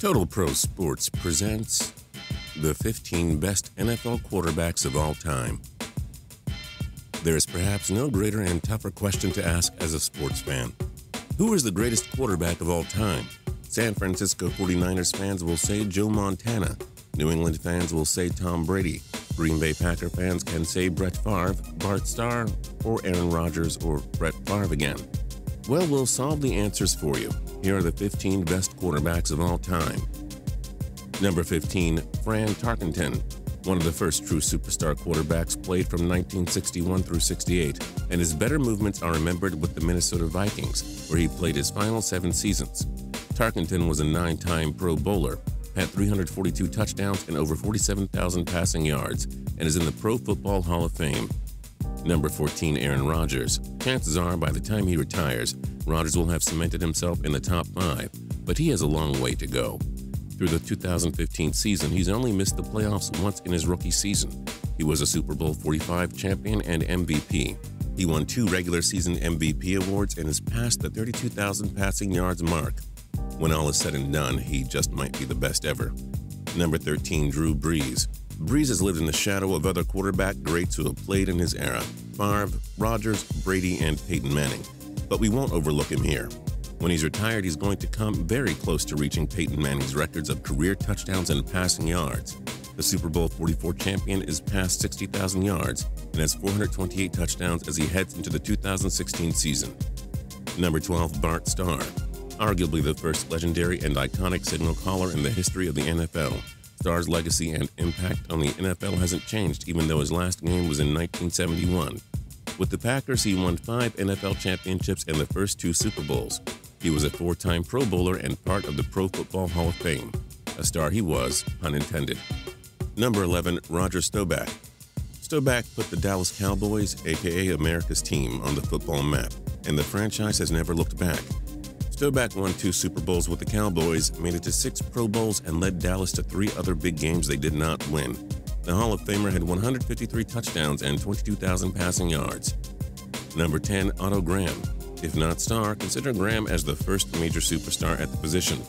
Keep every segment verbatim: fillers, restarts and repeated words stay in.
Total Pro Sports presents the fifteen best N F L quarterbacks of all time. There is perhaps no greater and tougher question to ask as a sports fan. Who is the greatest quarterback of all time? San Francisco forty-niners fans will say Joe Montana. New England fans will say Tom Brady. Green Bay Packer fans can say Brett Favre, Bart Starr, or Aaron Rodgers, or Brett Favre again. Well, we'll solve the answers for you. Here are the fifteen best quarterbacks of all time. Number fifteen, Fran Tarkenton. One of the first true superstar quarterbacks, played from nineteen sixty-one through sixty-eight, and his better movements are remembered with the Minnesota Vikings, where he played his final seven seasons. Tarkenton was a nine-time Pro Bowler, had three hundred forty-two touchdowns and over forty-seven thousand passing yards, and is in the Pro Football Hall of Fame. Number fourteen, Aaron Rodgers. Chances are, by the time he retires, Rodgers will have cemented himself in the top five, but he has a long way to go. Through the two thousand fifteen season, he's only missed the playoffs once in his rookie season. He was a Super Bowl forty-five champion and M V P. He won two regular season M V P awards and has passed the thirty-two thousand passing yards mark. When all is said and done, he just might be the best ever. Number thirteen, Drew Brees. Brees has lived in the shadow of other quarterback greats who have played in his era: Favre, Rodgers, Brady, and Peyton Manning. But we won't overlook him here. When he's retired, he's going to come very close to reaching Peyton Manning's records of career touchdowns and passing yards. The Super Bowl forty-four champion is past sixty thousand yards and has four hundred twenty-eight touchdowns as he heads into the two thousand sixteen season. Number twelve, Bart Starr. Arguably the first legendary and iconic signal caller in the history of the N F L. Starr's legacy and impact on the N F L hasn't changed, even though his last game was in nineteen seventy-one. With the Packers, he won five N F L championships and the first two Super Bowls. He was a four-time Pro Bowler and part of the Pro Football Hall of Fame. A star he was, pun intended. Number eleven, Roger Staubach. Staubach put the Dallas Cowboys, aka America's team, on the football map, and the franchise has never looked back. Staubach won two Super Bowls with the Cowboys, made it to six Pro Bowls, and led Dallas to three other big games they did not win. The Hall of Famer had one hundred fifty-three touchdowns and twenty-two thousand passing yards. Number ten, Otto Graham. If not Starr, consider Graham as the first major superstar at the position.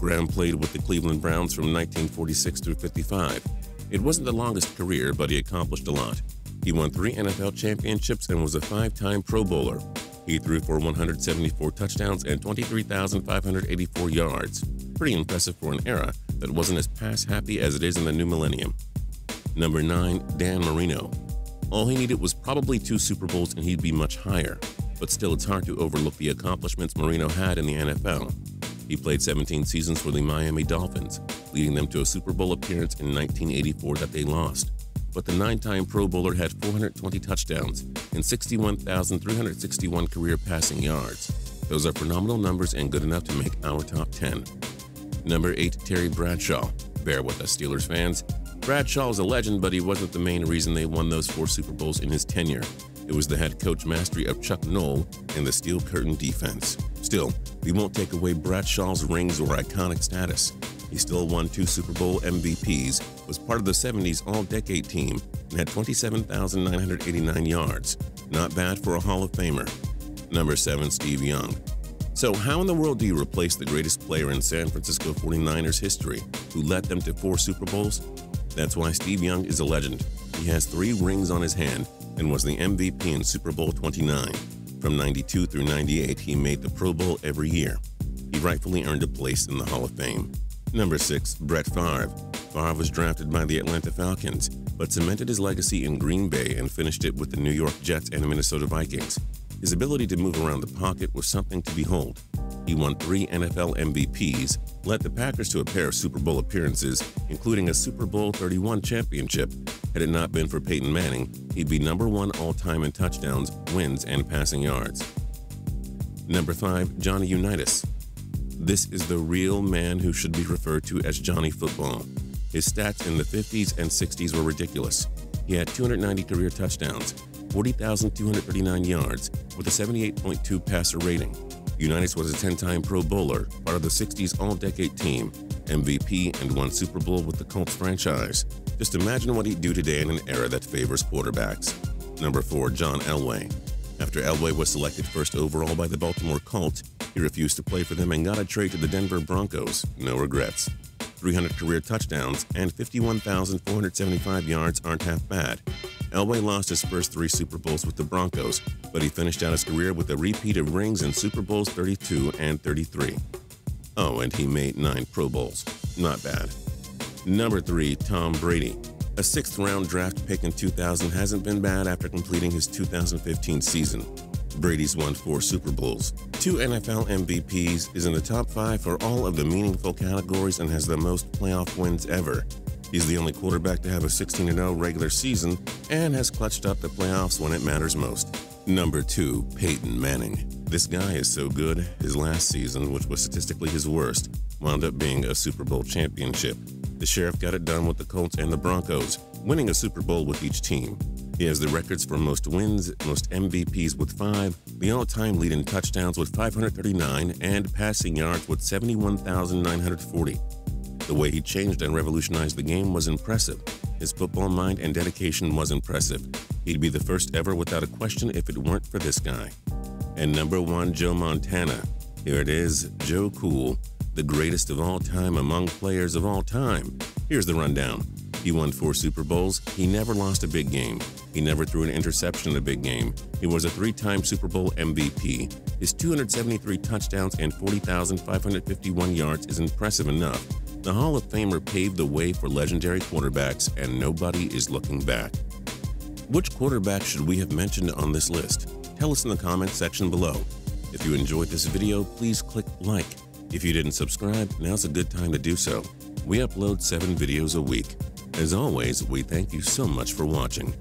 Graham played with the Cleveland Browns from nineteen forty-six through fifty-five. It wasn't the longest career, but he accomplished a lot. He won three N F L championships and was a five-time Pro Bowler. He threw for one hundred seventy-four touchdowns and twenty-three thousand five hundred eighty-four yards. Pretty impressive for an era that wasn't as pass-happy as it is in the new millennium. Number nine, Dan Marino. All he needed was probably two Super Bowls and he'd be much higher. But still, it's hard to overlook the accomplishments Marino had in the N F L. He played seventeen seasons for the Miami Dolphins, leading them to a Super Bowl appearance in nineteen eighty-four that they lost. But the nine-time Pro Bowler had four hundred twenty touchdowns and sixty-one thousand three hundred sixty-one career passing yards. Those are phenomenal numbers and good enough to make our top ten. Number eight, Terry Bradshaw. Bear with us, Steelers fans. Bradshaw is a legend, but he wasn't the main reason they won those four Super Bowls in his tenure. It was the head coach mastery of Chuck Noll and the Steel Curtain defense. Still, we won't take away Bradshaw's rings or iconic status. He still won two Super Bowl M V Ps, was part of the seventies All-Decade team, and had twenty-seven thousand nine hundred eighty-nine yards. Not bad for a Hall of Famer. Number seven, Steve Young. So how in the world do you replace the greatest player in San Francisco forty-niners history, who led them to four Super Bowls? That's why Steve Young is a legend. He has three rings on his hand and was the M V P in Super Bowl twenty-nine. From ninety-two through ninety-eight, he made the Pro Bowl every year. He rightfully earned a place in the Hall of Fame. Number six, Brett Favre. Favre was drafted by the Atlanta Falcons, but cemented his legacy in Green Bay and finished it with the New York Jets and the Minnesota Vikings. His ability to move around the pocket was something to behold. He won three N F L M V Ps, led the Packers to a pair of Super Bowl appearances, including a Super Bowl thirty-one championship. Had it not been for Peyton Manning, he'd be number one all-time in touchdowns, wins, and passing yards. Number five, Johnny Unitas. This is the real man who should be referred to as Johnny Football. His stats in the fifties and sixties were ridiculous. He had two hundred ninety career touchdowns, forty thousand two hundred thirty-nine yards, with a seventy-eight point two passer rating. Unitas was a ten-time Pro Bowler, part of the sixties All-Decade team, M V P, and won Super Bowl with the Colts franchise. Just imagine what he'd do today in an era that favors quarterbacks. Number four, John Elway. After Elway was selected first overall by the Baltimore Colts, he refused to play for them and got a trade to the Denver Broncos. No regrets. three hundred career touchdowns and fifty-one thousand four hundred seventy-five yards aren't half bad. Elway lost his first three Super Bowls with the Broncos, but he finished out his career with a repeat of rings in Super Bowls thirty-two and thirty-three. Oh, and he made nine Pro Bowls. Not bad. Number three, Tom Brady. A sixth-round draft pick in two thousand hasn't been bad after completing his two thousand fifteen season. Brady's won four Super Bowls, two N F L M V Ps, is in the top five for all of the meaningful categories, and has the most playoff wins ever. He's the only quarterback to have a sixteen and oh regular season and has clutched up the playoffs when it matters most. Number two, Peyton Manning. This guy is so good, his last season, which was statistically his worst, wound up being a Super Bowl championship. The Sheriff got it done with the Colts and the Broncos, winning a Super Bowl with each team. He has the records for most wins, most M V Ps with five, the all-time lead in touchdowns with five hundred thirty-nine, and passing yards with seventy-one thousand nine hundred forty. The way he changed and revolutionized the game was impressive. His football mind and dedication was impressive. He'd be the first ever without a question if it weren't for this guy. And number one, Joe Montana. Here it is, Joe Cool, the greatest of all time among players of all time. Here's the rundown. He won four Super Bowls. He never lost a big game. He never threw an interception in a big game. He was a three-time Super Bowl M V P. His two hundred seventy-three touchdowns and forty thousand five hundred fifty-one yards is impressive enough. The Hall of Famer paved the way for legendary quarterbacks, and nobody is looking back. Which quarterback should we have mentioned on this list? Tell us in the comments section below. If you enjoyed this video, please click like. If you didn't subscribe, now's a good time to do so. We upload seven videos a week. As always, we thank you so much for watching.